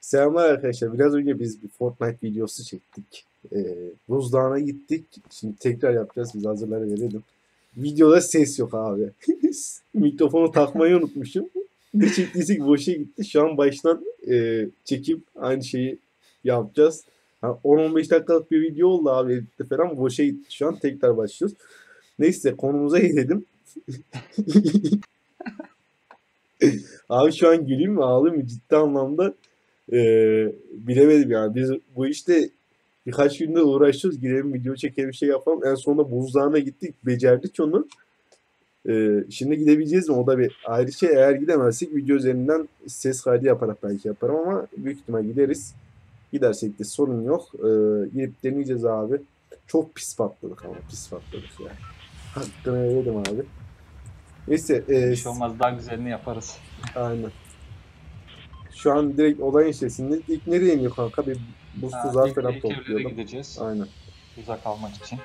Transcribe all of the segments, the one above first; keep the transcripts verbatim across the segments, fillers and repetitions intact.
Selamlar arkadaşlar. Biraz önce biz bir Fortnite videosu çektik. Ee, buzdağına gittik. Şimdi tekrar yapacağız. Biz hazırları verelim. Videoda ses yok abi. Mikrofonu takmayı unutmuşum. Ne çektiysek boşa gitti. Şu an baştan e, çekip aynı şeyi yapacağız. Yani on on beş dakikalık bir video oldu abi. Editte falan boşa gitti. Şu an tekrar başlıyoruz. Neyse konumuza gelelim. Abi şu an güleyim mi ağlayayım mı? Ciddi anlamda Ee, bilemedim yani. Biz bu işte birkaç günde uğraşıyoruz. Girelim video çekelim şey yapalım. En sonunda buzdağına gittik. Becerdik onu. Ee, şimdi gidebileceğiz mi? O da bir ayrı şey. Eğer gidemezsek video üzerinden ses kaydı yaparak belki yaparım ama büyük ihtimal gideriz. Gidersek de sorun yok. Ee, gidip deneyeceğiz abi. Çok pis patladık ama. Pis patladık ya. Hakkını verelim abi. Neyse. E... Hiç olmaz. Daha güzelini yaparız. Aynen. Şu an direkt olay işlesinde ilk nereye iniyor kanka? Bir buz tuzağı falan topluyorum. Gideceğiz. Aynen. Tuzak almak için.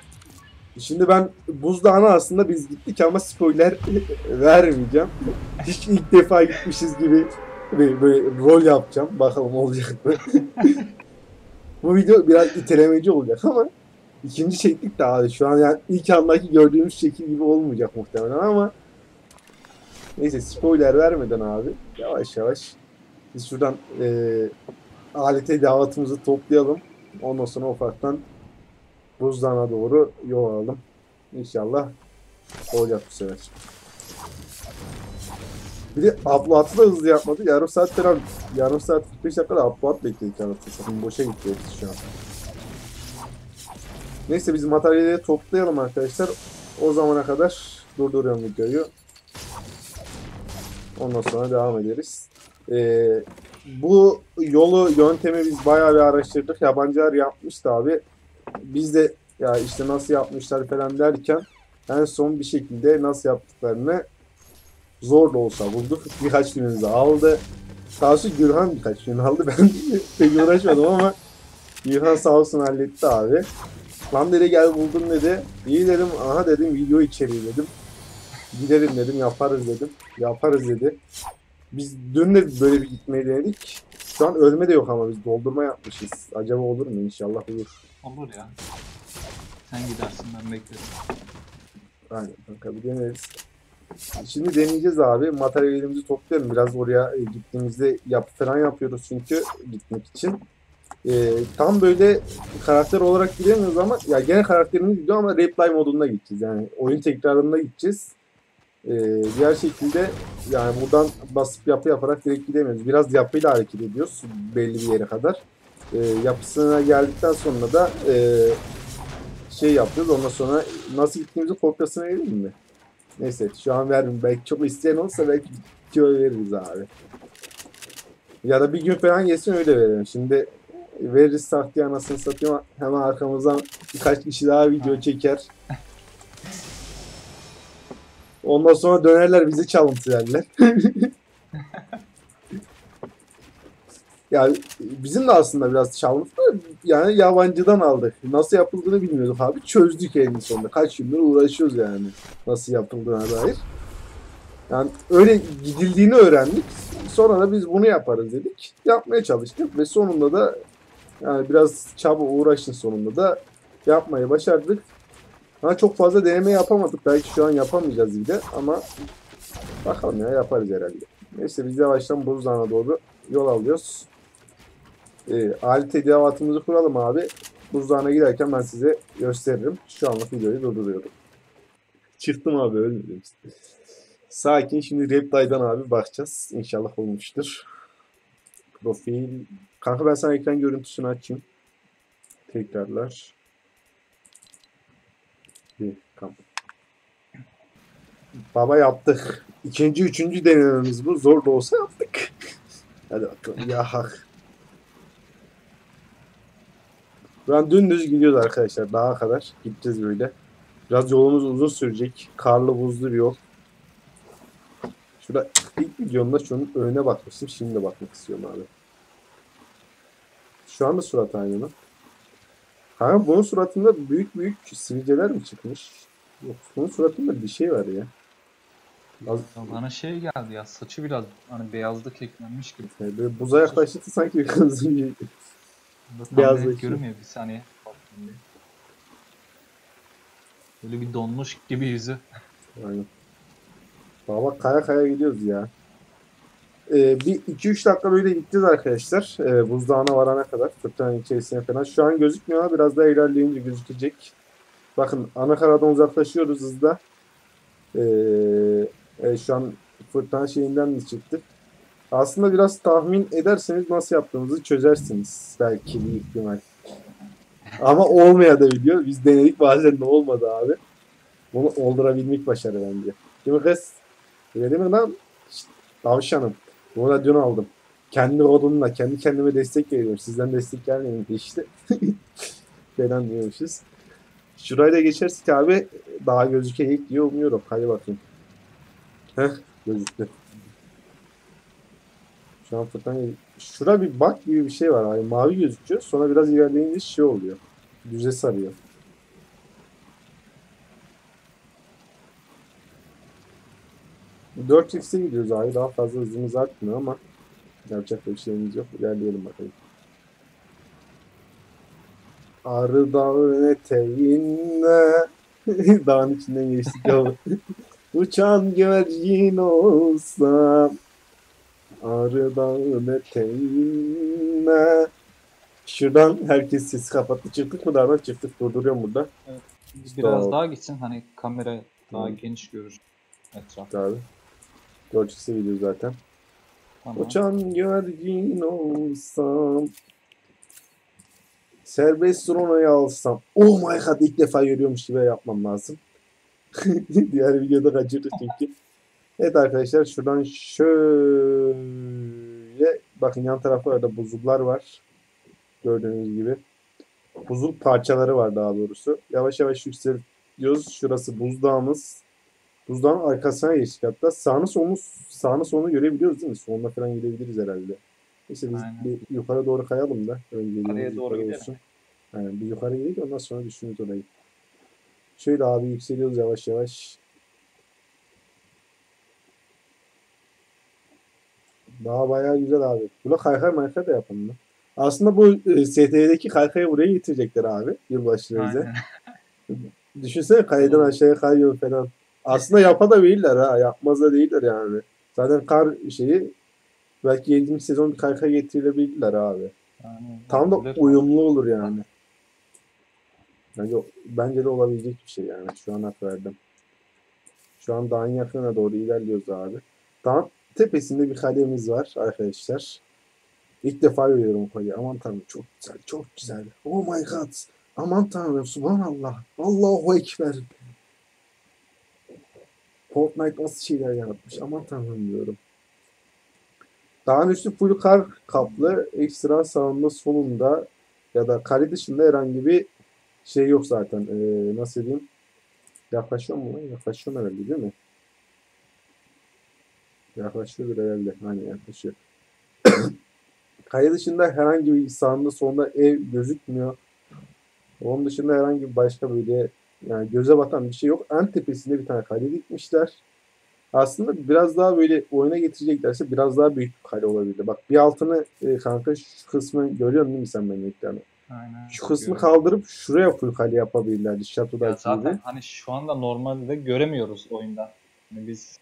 Şimdi ben buzdağına aslında biz gittik ama spoiler vermeyeceğim. Hiç ilk defa gitmişiz gibi bir, böyle rol yapacağım. Bakalım olacak mı? Bu video biraz itelemeci olacak ama ikinci çektik de abi. Şu an yani ilk andaki gördüğümüz şekil gibi olmayacak muhtemelen ama neyse spoiler vermeden abi yavaş yavaş biz şuradan e, alete davetimizi toplayalım. Ondan sonra ufaktan buzdağına doğru yol alalım. İnşallah olacak bu sefer. Bir de upload'ı da hızlı yapmadı. Yarım saat falan, yarım saat kırk beş dakikada upload bekledik. Şimdi boşa gitti şu an. Neyse biz materyalleri toplayalım arkadaşlar. O zamana kadar durduruyorum videoyu. Ondan sonra devam ederiz. Ee, bu yolu yöntemi biz bayağı bir araştırdık. Yabancılar yapmıştı abi. Biz de ya işte nasıl yapmışlar falan derken en son bir şekilde nasıl yaptıklarını zor da olsa bulduk. Birkaç günümüzü aldı. Sağ olsun Gürhan birkaç gün aldı. Ben pek uğraşmadım ama Gürhan sağ olsun halletti abi. Lan dedi gel buldum dedi. İyi dedim. Aha dedim video içeriği dedim. Gidelim dedim. Yaparız dedim. Yaparız dedi. Biz dün de böyle bir gitmeyi denedik. Şu an ölme de yok ama biz doldurma yapmışız. Acaba olur mu? İnşallah olur. Olur ya. Sen gidersin ben beklerim. Aynen kanka bir deneriz. Şimdi deneyeceğiz abi. Materyalimizi toplayalım. Biraz oraya gittiğimizde yapı falan yapıyoruz çünkü gitmek için. Ee, tam böyle karakter olarak giremiyoruz ama ya gene karakterimiz gidiyor ama replay modunda gideceğiz. Yani oyun tekrarında gideceğiz. Ee, diğer şekilde yani buradan basıp yapı yaparak direkt gidemiyoruz. Biraz yapıyla hareket ediyoruz belli bir yere kadar. Ee, yapısına geldikten sonra da e, şey yapıyoruz. Ondan sonra nasıl gittiğimizi kopyasını verelim mi? Neyse şu an vermeyeyim. Belki çok isteyen olsa belki tüyo veririz abi. Ya da bir gün falan geçsin öyle verelim. Şimdi veririz taktiği anasını satayım. Hemen arkamızdan birkaç kişi daha video çeker. Ondan sonra dönerler bizi çalıntı derler. Yani bizim de aslında biraz çalıntı yani yabancıdan aldık. Nasıl yapıldığını bilmiyorduk abi. Çözdük en sonunda. Kaç gündür uğraşıyoruz yani. Nasıl yapıldığına dair. Yani öyle gidildiğini öğrendik. Sonra da biz bunu yaparız dedik. Yapmaya çalıştık ve sonunda da yani biraz çaba uğraşın sonunda da yapmayı başardık. Ha, çok fazla deneme yapamadık. Belki şu an yapamayacağız bir de ama bakalım ya yaparız herhalde. Neyse biz yavaştan buzdağına doğru yol alıyoruz. Ee, alet edevatımızı kuralım abi. Buzdağına giderken ben size gösteririm. Şu anlık videoyu durduruyorum. Çıktım abi ölmedim. Sakin şimdi Reptile'dan abi bakacağız. İnşallah olmuştur. Profil. Kanka ben sana ekran görüntüsünü açayım. Tekrarlar. Baba yaptık. İkinci, üçüncü denememiz bu. Zor da olsa yaptık. Hadi bakalım. Ya hak. Ben dümdüz gidiyoruz arkadaşlar. Daha kadar gideceğiz böyle. Biraz yolumuz uzun sürecek. Karlı buzlu bir yol. Şurada ilk videomda şunun önüne bakmıştım. Şimdi de bakmak istiyorum abi. Şu anda surat aynı mı? Kanka bunun suratında büyük büyük sivilceler mi çıkmış? Yok, bunun suratında bir şey var ya. Laz... Bana şey geldi ya, saçı biraz hani beyazda keklenmiş gibi. Yani böyle buza yaklaştı sanki bir kırmızı gibi. Beyazlık görünmüyor bir saniye. Böyle bir donmuş gibi yüzü. Aynen. Daha bak kaya kaya gidiyoruz ya. Ee, bir iki üç dakika böyle gideceğiz arkadaşlar. Ee, buzdağına varana kadar. Fırtınanın içerisine falan. Şu an gözükmüyor ama biraz daha ilerleyince gözükecek. Bakın ana karadan uzaklaşıyoruz hızla. Ee, e, şu an fırtına şeyinden mi çıktık? Aslında biraz tahmin ederseniz nasıl yaptığımızı çözersiniz. Belki bir ihtimal. Ama olmaya da biliyor. Biz denedik, bazen de olmadı abi. Bunu oldurabilmek başarı bence. Kimi kız? Öyle mi lan? Şişt, tavşanım. Bu da dün aldım. Kendi kodumla, kendi kendime destek veriyorum. Sizden destek gelmeyin işte. Falan diyormuşuz. Şurayı da geçersek abi daha gözükecek diye umuyorum. Hadi bakayım. Heh, gözüktü. Şu an fırtına... Şura bir bak gibi bir şey var abi. Mavi gözüküyor. Sonra biraz ilerleyince şey oluyor. Düze sarıyor. dört x'e gidiyoruz abi. Daha fazla hızımız artmıyor ama yapacak bir şeyimiz yok. İlerleyelim bakalım. Arı dağın eteğinde dağın içinden geçtik ama uçan güvercin olsam Arı dağın eteğinde. Şuradan herkes sesi kapattı. Çıktık mı dardan? Çıktık, durduruyorum burada. Evet, biraz daha, daha gitsin hani kamera daha hmm. geniş görür etrafı. Abi. dört x'e gidiyoruz zaten. Tamam. Uçan güvercin olsam serbest drone'u alsam. Oh my god, ilk defa görüyormuş gibi yapmam lazım. Diğer videoda kaçırdık çünkü. Evet arkadaşlar, şuradan şöyle bakın, yan taraflarda buzullar var. Gördüğünüz gibi. Buzul parçaları var daha doğrusu. Yavaş yavaş yükseliyoruz. Şurası buzdağımız. Buzdağın arkasına geçtik hatta. Sağını solunu, sağını solunu görebiliyoruz değil mi? Soluna falan gidebiliriz herhalde. İşte biz bir yukarı doğru kayalım da. Araya doğru gidelim. Yani bir yukarı gidelim, ondan sonra düşünürüz orayı. Şöyle abi yükseliyoruz yavaş yavaş. Daha bayağı güzel abi. Buna kaykay maykay da yapalım. Aslında bu S T V'deki kaykayı buraya getirecekler abi. Yılbaşına bize. Düşünsene kaydan aşağıya kayıyor falan. Aslında yapa da değiller ha. Yapmaz da değiller yani. Zaten kar şeyi belki yedinci sezon bir kaykay getirilebilirler abi. Yani, tam da uyumlu olur yani. Bence, bence de olabilecek bir şey yani. Şu an hak verdim. Şu an dağın yakınına doğru ilerliyoruz abi. Dağın tepesinde bir kalemiz var arkadaşlar. İlk defa görüyorum kaleyi. Aman tanrım çok güzel, çok güzel. Oh my god. Aman tanrım, subhanallah. Allahu ekber. Fortnite nasıl şeyler yaratmış. Aman tanrım diyorum. Dağın üstü full kar kaplı. Ekstra sağında solunda ya da kare dışında herhangi bir şey yok zaten. Ee, nasıl diyeyim? Yaklaşıyor mu? Yaklaşıyor herhalde değil mi? Yaklaşıyor herhalde. Hani yaklaşıyor. Kaya dışında herhangi bir sağında solunda ev gözükmüyor. Onun dışında herhangi bir başka böyle yani göze batan bir şey yok. En tepesinde bir tane kale dikmişler. Aslında biraz daha böyle oyuna getireceklerse biraz daha büyük bir kale olabilir. Bak bir altını e, kanka şu kısmı görüyorsun değil mi sen benim ekranı? Aynen. Şu kısmı görüyorum. Kaldırıp şuraya full kale yapabilirlerdi. Şatoda ya zaten gibi. Hani şu anda normalde göremiyoruz oyunda. Yani biz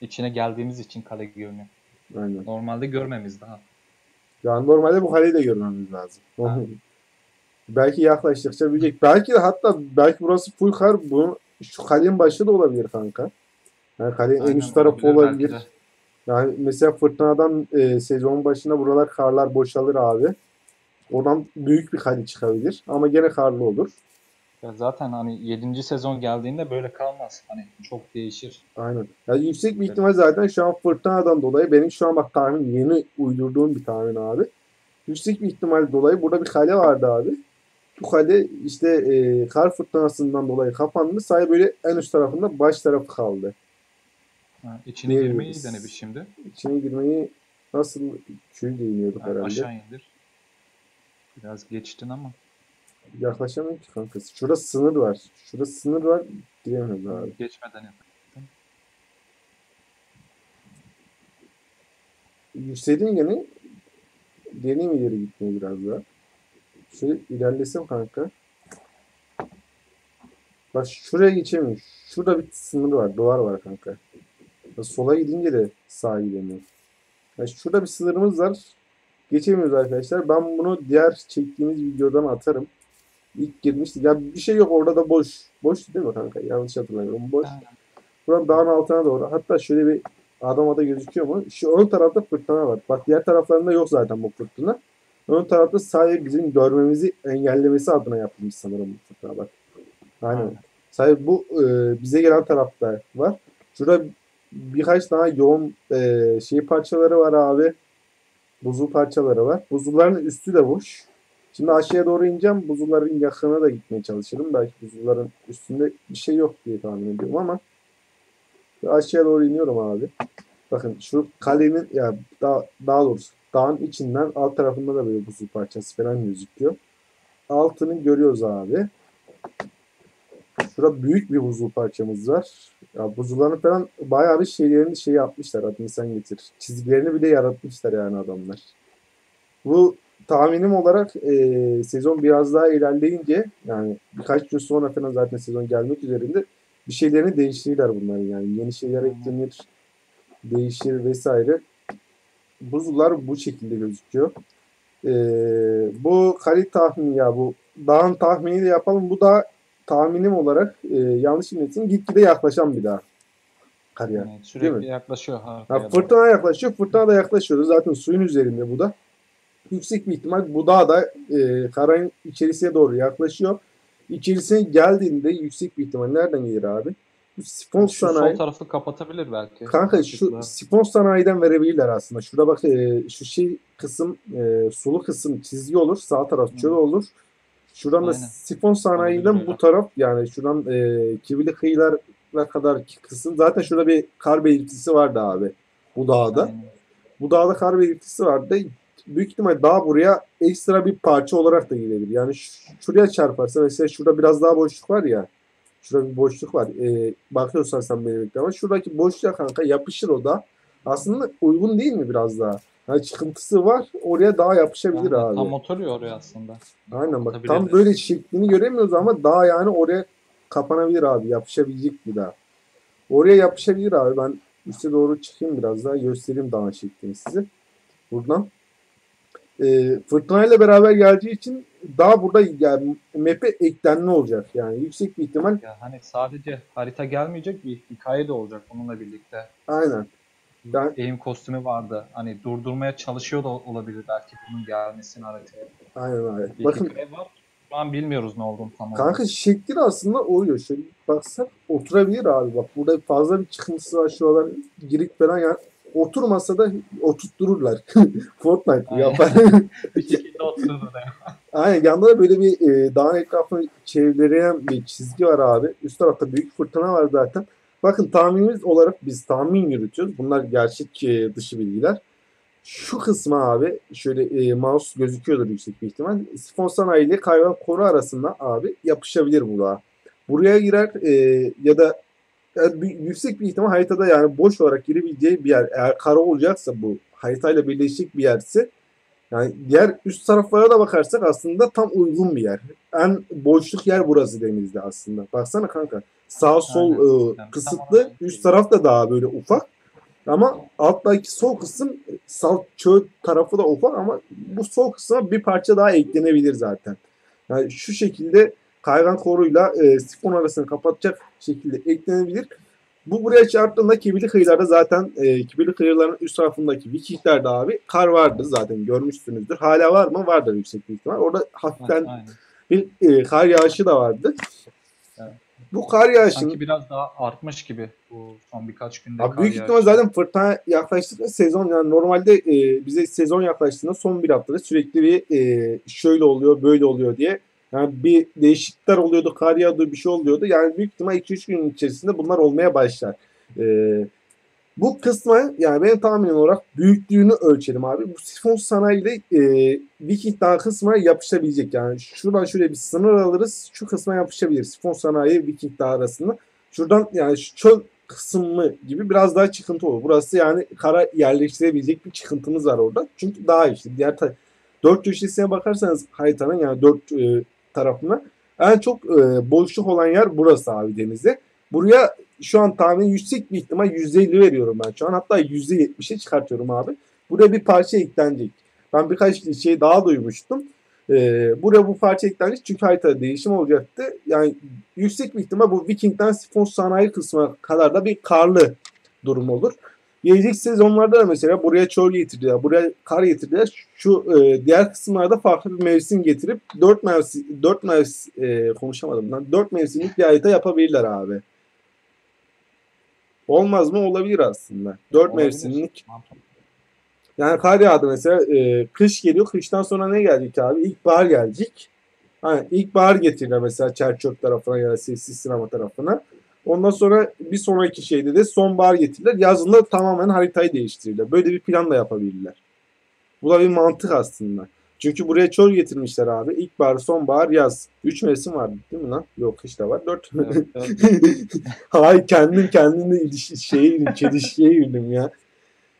içine geldiğimiz için kale görünüyor. Aynen. Normalde görmemiz daha. Yani normalde bu kaleyi de görmemiz lazım. Aynen. Belki yaklaştıkça büyüyecek. Belki de hatta belki burası full kar. Bunun, şu kalenin başı da olabilir kanka. Yani kalenin aynen, en üst tarafı olabilir. olabilir. Yani mesela fırtınadan e, sezon başında buralar karlar boşalır abi. Oradan büyük bir kale çıkabilir. Ama gene karlı olur. Ya zaten hani yedinci sezon geldiğinde böyle kalmaz. Hani çok değişir. Aynen. Yani yüksek bir ihtimal zaten şu an fırtınadan dolayı benim şu an bak tahmin yeni uydurduğum bir tahmin abi. Yüksek bir ihtimal dolayı burada bir kale vardı abi. Bu kale işte e, kar fırtınasından dolayı kapandı. Sadece böyle en üst tarafında baş tarafı kaldı. Ha, içine Neyimiz? girmeyi denemiş şimdi. İçine girmeyi nasıl şöyle deniyorduk yani herhalde. Aşağı indir. Biraz geçtin ama. Yaklaşamıyorum ki kankası. Şurada sınır var. Şurada sınır var. Giremiyorum abi. Geçmeden yaptım. yükselin gene. Deneyim ileri gitmeye biraz daha. Şöyle ilerlesem kanka. Bak şuraya geçemiyor. Şurada bir sınır var. Duvar var kanka. Ya sola gidince de sağa gidemiyor. Yani şurada bir sınırımız var. Geçemiyoruz arkadaşlar. Ben bunu diğer çektiğimiz videodan atarım. İlk girmiştik. Ya bir şey yok. Orada da boş. Boş değil mi kanka? Yanlış hatırlamıyorum. Boş. Buradan dağın altına doğru. Hatta şöyle bir adama da gözüküyor mu? Şu ön tarafta fırtına var. Bak diğer taraflarında yok zaten bu fırtına. Ön tarafta sadece bizim görmemizi engellemesi adına yapılmış sanırım bu fırtına. Bak. Aynen. Sadece bu e, bize gelen tarafta var. Şurada birkaç daha yoğun e, şey parçaları var abi. Buzul parçaları var. Buzulların üstü de boş. Şimdi aşağıya doğru ineceğim. Buzulların yakına da gitmeye çalışırım. Belki buzulların üstünde bir şey yok diye tahmin ediyorum ama aşağıya doğru iniyorum abi. Bakın şu kalenin ya daha, daha doğrusu dağın içinden alt tarafında da böyle buzul parçası falan gözüküyor. Altını görüyoruz abi. Şurada büyük bir buzul parçamız var. Ya buzulların falan bayağı bir şeylerini şey yapmışlar. Adını sen getir. Çizgilerini bile yaratmışlar yani adamlar. Bu tahminim olarak e, sezon biraz daha ilerleyince yani birkaç gün sonra falan zaten sezon gelmek üzerinde bir şeylerini değiştirirler bunların yani. Yeni şeyler eklenir, değişir vesaire. Buzullar bu şekilde gözüküyor. E, bu kale tahmini ya bu dağın tahmini de yapalım. Bu da tahminim olarak e, yanlış bilmesin gitgide yaklaşan bir dağ. Kariyer. Evet, sürekli yaklaşıyor. Ha, ya, fırtına yaklaşıyor. Fırtına da yaklaşıyordu. Zaten suyun üzerinde bu da. Yüksek bir ihtimal bu dağ da e, karanın içerisine doğru yaklaşıyor. İçerisine geldiğinde yüksek bir ihtimal nereden gelir abi? Sifon şu sanayi. Sol tarafı kapatabilir belki. Kanka şu sifon sanayiden verebilirler aslında. Şurada bak e, şu şey kısım e, sulu kısım çizgi olur. Sağ taraf çöl olur. Şuradan aynen. Da sifon sanayiyle bu taraf yani şuradan e, kivili kıyılara kadar kısım. Zaten şurada bir kar belirtisi vardı abi. Bu dağda. Aynen. Bu dağda kar belirtisi vardı. Büyük ihtimal daha buraya ekstra bir parça olarak da gelebilir. Yani şuraya çarparsa mesela şurada biraz daha boşluk var ya. Şurada bir boşluk var. Ee, bakıyorsan sen benim ama şuradaki boşluğa kanka yapışır o da. Aslında uygun değil mi biraz daha? Yani çıkıntısı var. Oraya daha yapışabilir yani, abi. Tam oturuyor oraya aslında. Aynen bak. Tam böyle şeklini göremiyoruz ama daha yani oraya kapanabilir abi. Yapışabilecek bir daha. Oraya yapışabilir abi. Ben üste doğru çıkayım biraz daha. Göstereyim daha şeklini size. Buradan. E, fırtınayla beraber geldiği için daha burada yani, map'e eklenme olacak yani yüksek bir ihtimal. Ya hani sadece harita gelmeyecek bir hikaye de olacak onunla birlikte. Aynen. Ben... Eğim kostümü vardı. Hani durdurmaya çalışıyor da olabilir belki bunun gelmesini haritaya. Aynen aynen. Bir bakın. Var. Şu an bilmiyoruz ne olduğunu tam olarak. Kanka şekli aslında oluyor. Şöyle baksak oturabilir abi bak burada fazla bir çıkıntısı var şuralar girik falan yani. Oturmasa da oturttururlar. Fortnite yapar. Bir şekilde otururlar. Aynen. Yanında da böyle bir e, dağın etrafını çevreleyen bir çizgi var abi. Üst tarafta büyük fırtına var zaten. Bakın tahminimiz olarak biz tahmin yürütüyoruz. Bunlar gerçek e, dışı bilgiler. Şu kısma abi şöyle e, mouse gözüküyordur yüksek bir ihtimal. Sifon sanayi ile kayvan koru arasında abi yapışabilir bu dağa. Buraya girer e, ya da yani yüksek bir ihtimal haritada yani boş olarak girebileceği bir yer. Eğer kara olacaksa bu haritayla birleşik bir yerse yani diğer üst taraflara da bakarsak aslında tam uygun bir yer. En boşluk yer burası denizde aslında. Baksana kanka sağ sol yani, ıı, kısıtlı tamam. Üst taraf da daha böyle ufak ama alttaki sol kısım sağ çöl tarafı da ufak ama bu sol kısma bir parça daha eklenebilir zaten. Yani şu şekilde kaygan koruyla e, sifon arasını kapatacak şekilde eklenebilir. Bu buraya çarptığında kibirli kıyılarda zaten e, kibirli kıyıların üst tarafındaki vikinglerde abi kar vardı zaten görmüşsünüzdür. Hala var mı? Vardır yüksek bir ihtimal. Orada hafiften aynen. Bir e, kar yağışı da vardı. Evet. Bu kar yağışı sanki biraz daha artmış gibi bu son birkaç günde abi kar büyük yağışı. Ihtimal zaten fırtına yaklaştığında sezon yani normalde e, bize sezon yaklaştığında son bir haftada sürekli bir e, şöyle oluyor böyle oluyor diye yani bir değişiklikler oluyordu, kar yağıyordu, bir şey oluyordu. Yani büyük ihtimal iki üç gün içerisinde bunlar olmaya başlar. Ee, bu kısma yani benim tahminim olarak büyüklüğünü ölçelim abi. Bu sifon sanayiyle e, Viking Dağı kısmına yapışabilecek. Yani şuradan şöyle bir sınır alırız. Şu kısma yapışabilir. Sifon sanayi Viking Dağı arasında. Şuradan yani şu çöl kısmı gibi biraz daha çıkıntı olur. Burası yani kara yerleştirebilecek bir çıkıntımız var orada. Çünkü daha işte diğer dört köşesine bakarsanız haritanın yani dört e, tarafına en çok e, boşluk olan yer burası abi denizde. Buraya şu an tahmin yüksek bir ihtimal yüzde elli veriyorum ben şu an. Hatta yüzde yetmişe çıkartıyorum abi. Buraya bir parça eklenecek. Ben birkaç şey daha duymuştum. Ee, buraya bu parça eklenecek çünkü haritada değişim olacaktı. Yani yüksek bir ihtimal bu Viking'den sifon sanayi kısmına kadar da bir karlı durum olur. Gelecek sezonlarda da mesela buraya çöl getirdiler, buraya kar getirdiler. Şu e, diğer kısımlarda farklı bir mevsim getirip dört mevsim, dört mevsim e, konuşamadım lan. dört mevsimlik bir harita yapabilirler abi. Olmaz mı? Olabilir aslında. dört mevsimlik. Yani kar yağdı mesela. E, kış geliyor. Kıştan sonra ne gelecek abi? İlkbahar gelecek. Hani ilkbahar getiriyor mesela Çerçöp tarafına ya da Sessiz Sinema tarafına. Ondan sonra bir sonraki şeyde de sonbahar getirirler. Yazında tamamen haritayı değiştirirler. Böyle bir plan da yapabilirler. Bu da bir mantık aslında. Çünkü buraya çöl getirmişler abi. İlkbahar, sonbahar, yaz. Üç mevsim var değil mi lan? Yok işte var. Dört. Evet, hayır kendim kendimle ilişki şeye girdim. Çelişkiye girdim ya.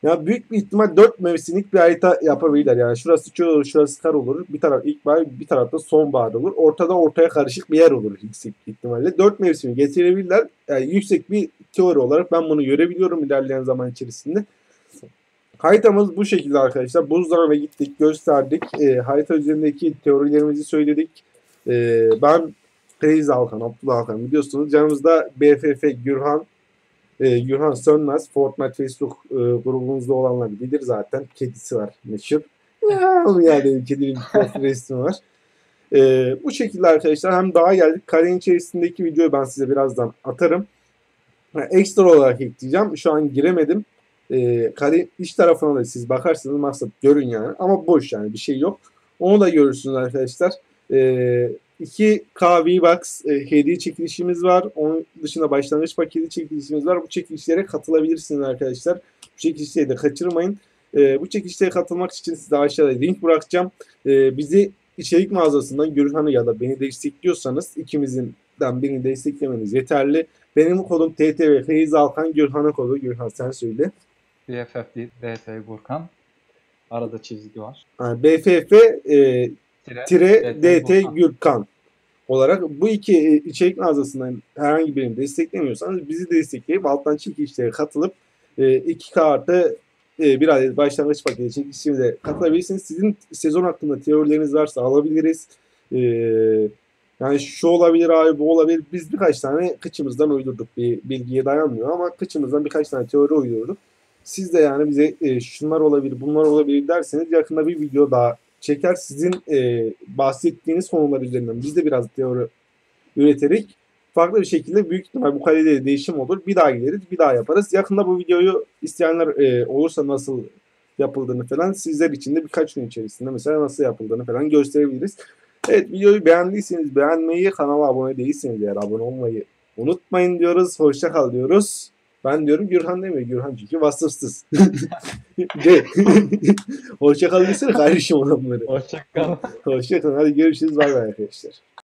Ya büyük bir ihtimal dört mevsimlik bir harita yapabilirler. Yani şurası çöl olur, şurası kar olur. Bir taraf ilkbahar, bir tarafta sonbahar olur. Ortada ortaya karışık bir yer olur yüksek ihtimalle. Dört mevsimi getirebilirler. Yani yüksek bir teori olarak ben bunu görebiliyorum ilerleyen zaman içerisinde. Haritamız bu şekilde arkadaşlar. Buzlarına gittik, gösterdik. E, harita üzerindeki teorilerimizi söyledik. E, ben TTVCrazyAlkan, Abdullah Alkan biliyorsunuz. Canımızda B F F Gürhan. E, Gürhan Sönmez, Fortnite Facebook e, grubumuzda olanlar bilir zaten. Kedisi var meşhur. Yani kedinin bir resmi var. E, bu şekilde arkadaşlar hem daha geldik. Kalenin içerisindeki videoyu ben size birazdan atarım. Yani ekstra olarak ekleyeceğim. Şu an giremedim. E, kalenin iç tarafına da siz bakarsınız. Maksat görün yani. Ama boş yani bir şey yok. Onu da görürsünüz arkadaşlar. E, iki K V-Bucks e, hediye çekilişimiz var. Onun dışında başlangıç paketi çekilişimiz var. Bu çekilişlere katılabilirsiniz arkadaşlar. Bu çekilişleri de kaçırmayın. E, bu çekilişlere katılmak için size aşağıda link bırakacağım. E, bizi içerik mağazasından Gürhan'ı ya da beni destekliyorsanız ikimizden birini desteklemeniz yeterli. Benim kodum TTVCrazyAlkan, Gürhan'ın kodu. Gürhan sen söyle. B F F değil, D T Gürhan. Arada çizgi var. Yani B F F e, Tire D T Gürhan olarak bu iki içerik mağazasından herhangi birini desteklemiyorsanız bizi destekleyip alttan çekilişlere katılıp iki K artı bir adet başlangıç paketi çekilişine katılabilirsiniz. Sizin sezon hakkında teorileriniz varsa alabiliriz. Yani şu olabilir abi, bu olabilir. Biz birkaç tane kıçımızdan uydurduk. Bir bilgiye dayanmıyor ama kıçımızdan birkaç tane teori uydurduk. Siz de yani bize şunlar olabilir, bunlar olabilir derseniz yakında bir video daha çeker sizin e, bahsettiğiniz konular üzerinden biz de biraz teori üreterek farklı bir şekilde büyük ihtimal bu kalede de değişim olur. Bir daha gideriz, bir daha yaparız. Yakında bu videoyu isteyenler e, olursa nasıl yapıldığını falan sizler için de birkaç gün içerisinde mesela nasıl yapıldığını falan gösterebiliriz. Evet, videoyu beğendiyseniz beğenmeyi, kanala abone değilseniz eğer abone olmayı unutmayın diyoruz. Hoşça kal diyoruz. Ben diyorum Gürhan demiyor. Gürhan çünkü vasıfsız. Hoşça kalın desene kardeşim adamları. Hoşça kalın. Hoşça kalın. Hadi görüşürüz. Bay bay arkadaşlar.